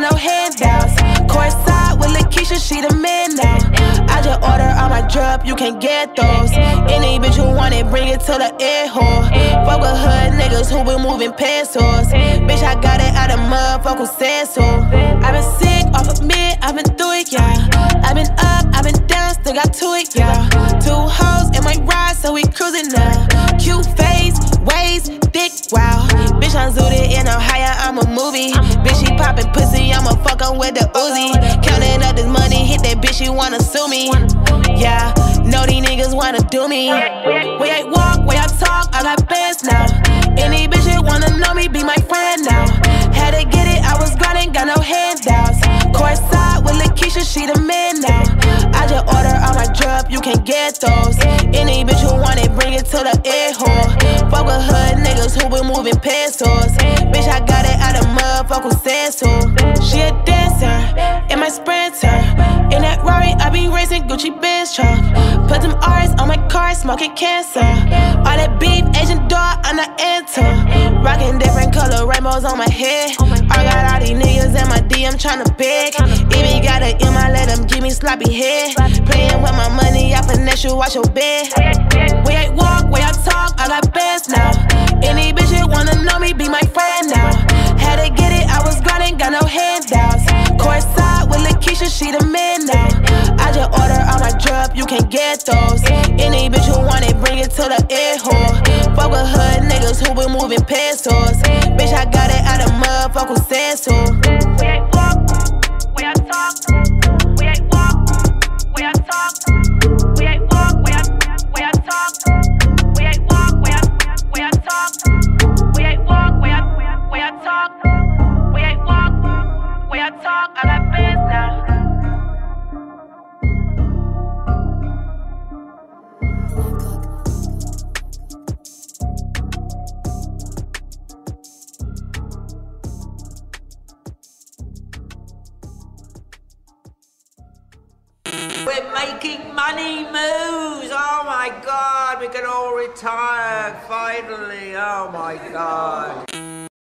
got no handouts. Courtside with Lakeisha, she the man now. I just order all my drop, you can't get those. Any bitch who want it, bring it to the air hole. Fuck with hood niggas who been moving pencils. Bitch, I got it out of motherfucking Sanso. I been sick off of me, I been through it, yeah. I been up, I been down, still got to it, yeah. Two hoes in my ride, so we cruising now. Cute face, waist, thick, wow. Bitch, I'm zooted in Ohio, I'm a movie. Bitch, she poppin' pussy, I'ma fuck her with the Uzi. Counting up this money, hit that bitch, she wanna sue me. Yeah, know these niggas wanna do me. Way I walk, way I talk, I got bands now. Any bitch that wanna know me, be my friend now. Had to get it, I was grinding, got no handouts. Courtside with Lakeisha, she the man now. I just order all my drop, you can get those. Any bitch who want it, bring it to the air hole. Fuck with hood niggas who been moving pencils. Bitch, I got it out of motherfucking Sanso. She a dancer, in my Sprinter. In that Rari, I be racing Gucci Mane truck. Put them R's on my car, smoking cancer. All that beef, Asian Doll, I'm not into. Rockin' different color rainbows on my head. I got all these niggas in my DM tryna beg. Even got an in my, let them give me sloppy head. Playin' with my money, I finesse you, watch your bed. Way I walk, way I talk, I got bands now. Any bitch that wanna know me, be my friend now. Had to get it, I was grinding, got no handouts. Courtside with Lakeisha, she the man now. I just order all my drop, you can get those. Any bitch who want it, bring it to the air hole. Fuck with hood niggas who been moving pencils. Bitch, I got it out of motherfucking Sanso. We ain't walk, we ain't talk. We ain't walk, we ain't talk. We ain't walk, we ain't talk. We ain't walk, we ain't talk. We ain't walk, we ain't talk. We ain't walk, we ain't talk. I got bands now. We're making money moves, oh my God, we can all retire, finally, oh my God.